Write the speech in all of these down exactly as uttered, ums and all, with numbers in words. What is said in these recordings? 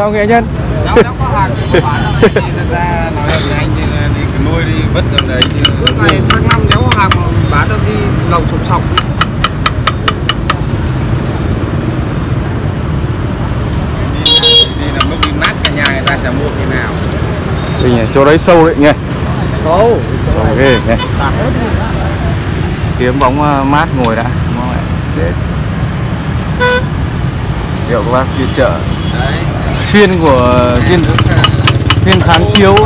Chào nghệ nhân. Nó, nó có hàng không phải đâu. Thật ra nói là anh thì đi nuôi đi vất tầm đấy. Lúc này sang năm nếu có hàng mà bán được đi lồng sụp sọc. Đi, đi làm lúc đi mát cả nhà người ta chả mua cái nào. Đi nhỉ, chỗ đấy sâu đấy nghe. Sâu. Ok nghe. Kiếm bóng mát ngồi đã. Chết. Hiệu các bác kia chợ. Đấy. Phiên của phiên phiên tháng thiếu,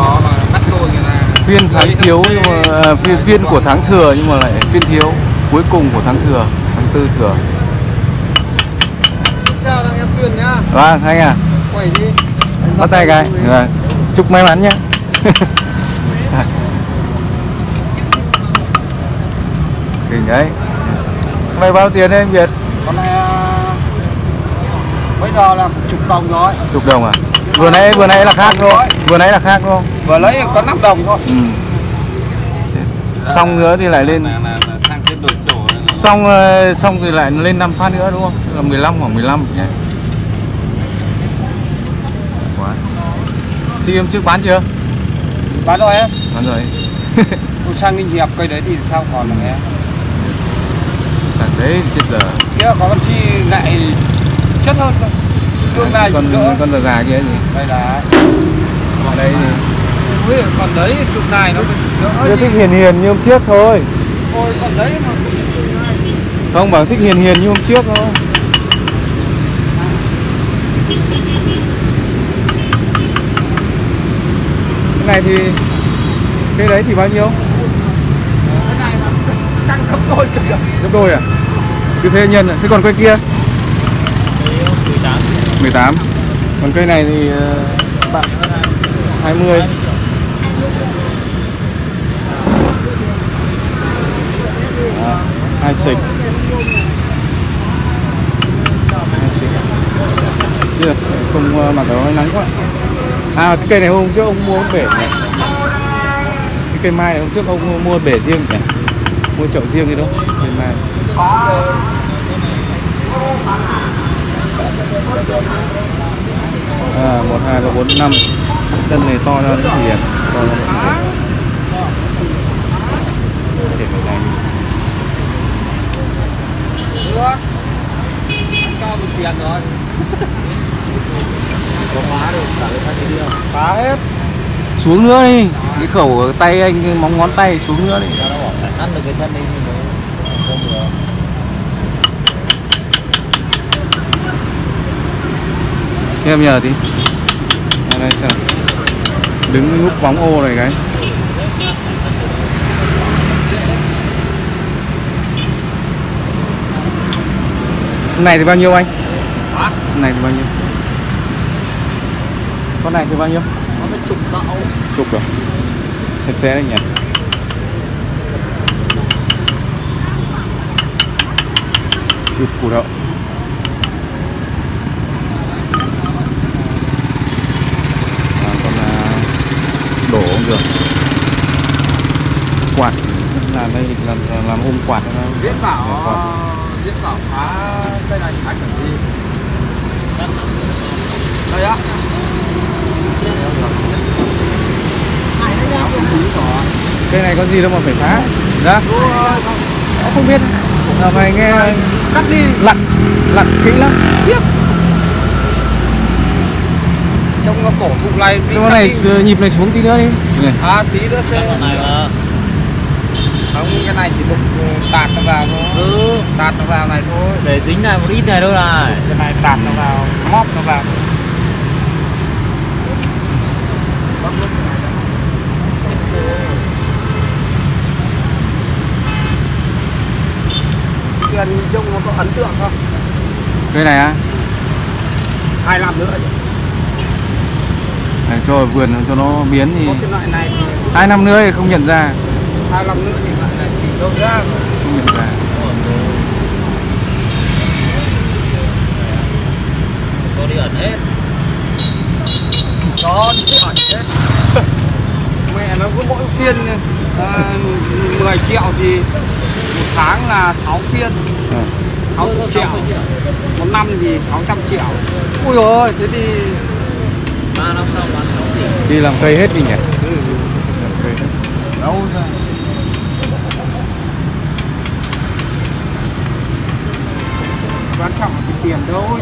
phiên tháng thiếu nhưng mà phiên, phiên của tháng thừa nhưng mà lại phiên thiếu cuối cùng của tháng thừa, tháng tư thừa. Chào em Tuyền nhá. Vâng anh à. Quẩy đi. Bắt tay cái. Rồi. Chúc may mắn nhá. Kinh đấy. Mày bao tiền đấy anh Việt? Con này bây giờ là chục đồng rồi. Chục đồng à? Vừa nãy vừa nãy là khác thôi. Vừa nãy là khác thôi. Vừa lấy có năm đồng thôi. Ừ. Xong nữa thì lại lên. Sang cái đổi chỗ. Xong xong thì lại lên năm phát nữa đúng không? Là mười lăm khoảng mười lăm nhé. Quá. Xi em trước bán chưa? Bán rồi em. Bán rồi. Sang Ninh Hiệp cây đấy thì sao còn là nghe? Đấy chết giờ. Kia có con chi lại chất hơn cơ. Tương lai con con giờ già kia gì? Đây là. Còn đây thì. Ui, còn đấy tương lai nó phải sực sỡ. Tôi thích hiền hiền như hôm trước thôi. Ôi còn đấy mà. Không bảo thích hiền hiền như hôm trước thôi. Cái này thì cái đấy thì bao nhiêu? Cái này là tăng gấp đôi kìa. Gấp đôi à? Cứ thế nhân à. Thế còn cây kia? mười tám. Còn cây này thì bạn hai mươi. À, hai xịch. Hai xịch. Chưa, không mặc áo nắng quá. À cái cây này hôm trước ông mua bể này. Cái cây mai này hôm trước ông mua bể riêng này. Mua chậu riêng đi đâu. Cây mai. À, một hai ba bốn năm chân này to ra thì đẹp, to ra thì đẹp rồi. Có phá được cả cái phá hết. Xuống nữa đi, cái khẩu ở tay anh móng ngón tay xuống nữa đi. Ăn được cái thân đấy. Em nhờ tí à, đây, sao? Đứng núp bóng ô này cái. Con này thì bao nhiêu anh? Con này thì bao nhiêu? Con này thì bao nhiêu? Nó phải chục bạo. Chục rồi. Sạch sẽ đấy nhỉ. Chụp củ đậu. Đổ không được. Quạt là đây làm làm ôm quạt. Biết bảo biết bảo phá cây này phải cần gì? Đây á. Cây này có gì đâu mà phải phá? Đó. Nó không biết. Giờ mày nghe cắt đi. Lặn lặn kính lắm. Tiếp. Trong cổ thụ này cái này đi. Nhịp này xuống tí nữa đi. À tí nữa xe. Là... Không, cái này chỉ đục tạt nó vào thôi. Ừ, tạt nó vào này thôi. Để dính này một ít này thôi này. Cái này tạt nó vào, móp nó vào. Gần trông nó có ấn tượng không? Cái này á? À? Hai năm nữa. Để cho vườn cho nó biến thì hai năm nữa thì không nhận ra. Hai năm nữa thì lại này thì đâu ra không nhận ra. Cho đi ẩn hết. Cho đi ẩn hết. Mẹ nó cứ mỗi phiên à, mười triệu thì một tháng là sáu phiên. À. sáu mươi triệu. Một năm thì sáu trăm triệu. Ui dồi ôi thế thì ba năm sau bán sáu tỷ. Đi làm cây hết đi nhỉ? Ừ. Làm cây hết. Đâu ra. Quan trọng là cái tiền thôi.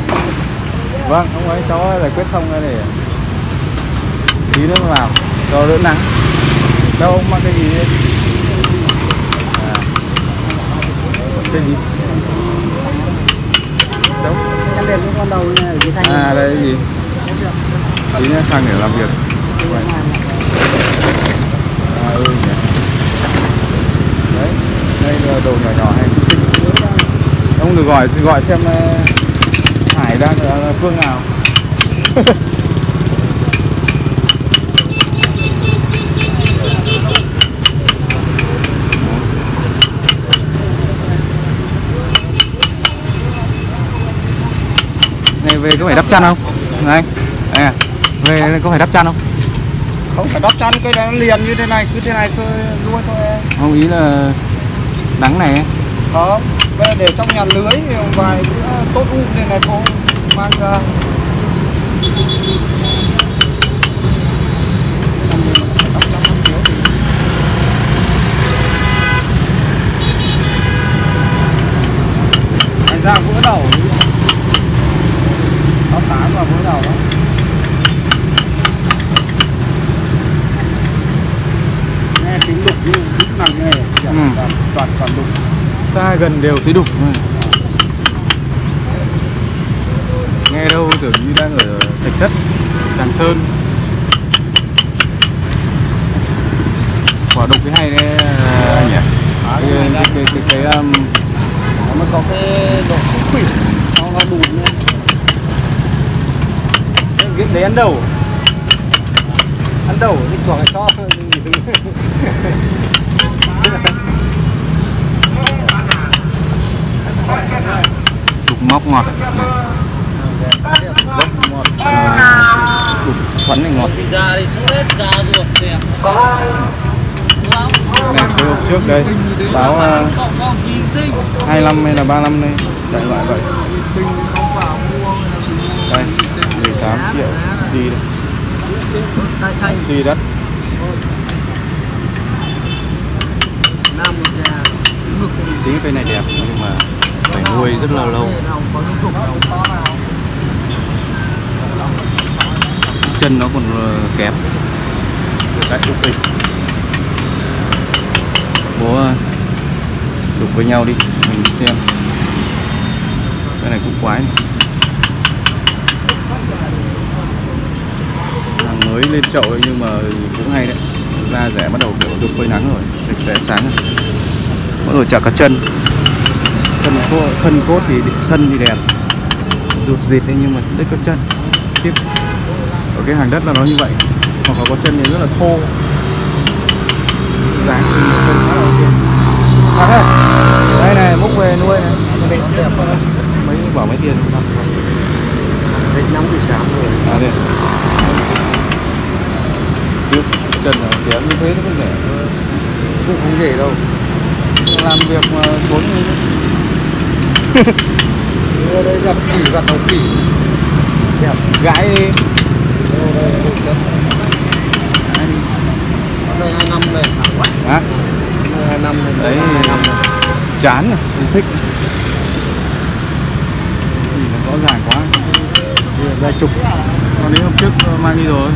Vâng, ông ấy cháu giải quyết xong cái để tí nước vào cho đỡ nắng. Đâu ông mang cái gì đi? À. Cái gì? Đâu? Em đèn con đầu này, cái xanh. À đây cái gì? Tí nữa sang để làm việc. À, ừ nhỉ. Đấy, đây là đồ nhỏ nhỏ hay. Ông được gọi gọi xem Hải đang là phương nào. Này về có phải đắp chăn không? Này. À, về có phải đắp chăn không? Không phải đắp chăn, cái này liền như thế này, cứ thế này thôi luôn thôi. Không, ý là nắng này. Không, để trong nhà lưới vài tốt um nên là cô mang ra. Thành ra vỡ đầu. Nó tám và vỡ đầu đó. Nghe tiếng đục như đứt nặng nghe, ừ. Toàn toàn đục. Xa gần đều thấy đục. Nghe đâu tưởng như đang ở Thạch Thất, Tràng Sơn. Quả đục cái hay đấy anh nhỉ? Cái cái cái cái, cái um... nó có cái đục quỷ nó nó đùn lên. Cái việc đấy ăn đầu. Ăn đầu thì thuộc cái shop thôi. Đục móc ngọt à, đục xoắn này ngọt. Này hồi trước đây báo uh, hai mươi lăm hay là ba mươi lăm đây đại loại vậy. Đây mười tám triệu xi đây. Xi đất xí cây này đẹp nhưng mà phải nuôi rất là lâu. Chân nó còn kẹp. Bố đục với nhau đi, mình xem. Cái này cũng quái. Hàng mới lên chậu nhưng mà cũng hay đấy. Da rẻ bắt đầu kiểu đục với nắng rồi, sạch sẽ sáng rồi. Mỗi người chả cá chân. Thân cốt, thân cốt thì thân thì đẹp, rụt dịt đấy nhưng mà đứt có chân. Tiếp ở cái hàng đất là nó như vậy, hoặc là có chân thì rất là thô, dáng thì không khá là ok. Thật đấy, đây này múc về nuôi này, mấy bỏ mấy tiền không? Đấy nóng thì sáng rồi. À đây. Tiếp chân là kém như thế nó không rẻ, cũng không rẻ đâu. Làm việc mà tốn người đây gặp tỷ gặp đầu tỷ đẹp gái đi đây hai năm này hả? Hai năm đấy chán rồi không thích thì nó rõ ràng quá vài chục còn đến hôm trước mang đi rồi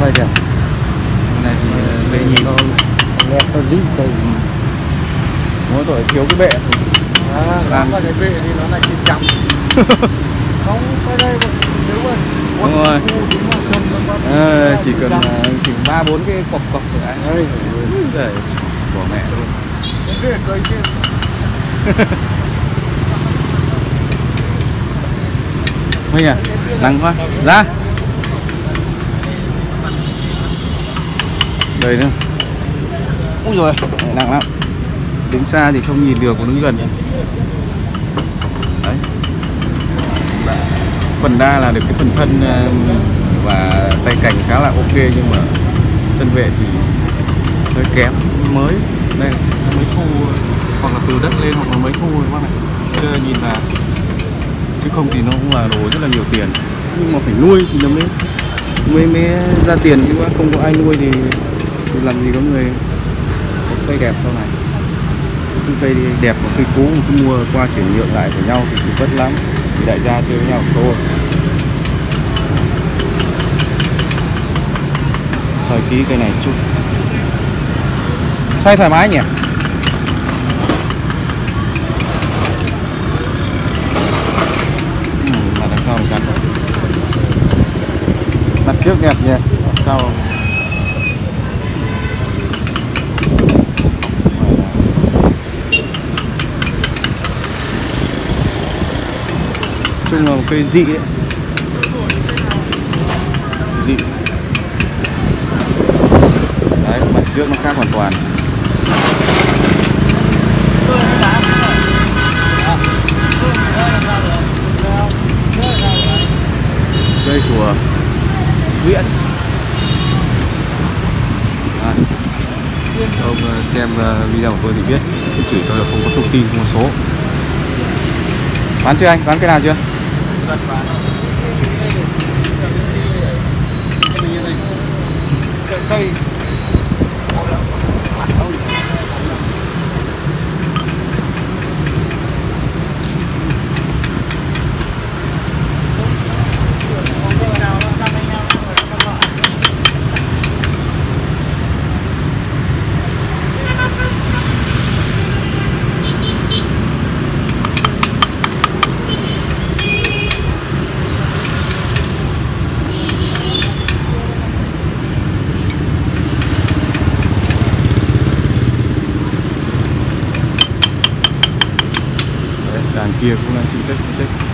vậy kìa này thì dễ nhìn hơn đẹp hơn dít thôi. Mỗi tuổi thiếu cái bệ à, làm cái bệ thì nó lại chín chậm. Không, tới đây nếu mà đúng rồi à, chỉ cần chỉnh ba bốn cái cọc cọc của anh ấy để bỏ mẹ luôn. Mình à, nắng quá ra đây nữa. Úi rồi nặng lắm. Đứng xa thì không nhìn được, còn đứng gần. Đấy. Phần đa là được cái phần thân và tay cảnh khá là ok nhưng mà chân vệ thì hơi kém mới. Đây mấy khu hoặc là từ đất lên hoặc là mấy khu các bạn này. Chứ nhìn là chứ không thì nó cũng là đồ rất là nhiều tiền. Nhưng mà phải nuôi thì nó mới mới mới ra tiền, chứ không có ai nuôi thì làm gì có người có cây đẹp sau này. Cái cây đẹp và cây cũ mà cứ mua qua chuyển nhượng lại của nhau thì cũng vất lắm, thì đại gia chơi với nhau thôi. Xoay ký cây này chút, xoay thoải mái nhỉ. Mặt trước đẹp nhỉ, mặt sau chung là một cây dị đấy, dị đấy, mặt trước nó khác hoàn toàn. Cây của Nguyễn. À, ông xem video của tôi thì biết, tôi chửi tôi là không có thông tin, không có số. Bán chưa anh? Bán cái nào chưa? Kia cũng đang chịu trách, chịu trách.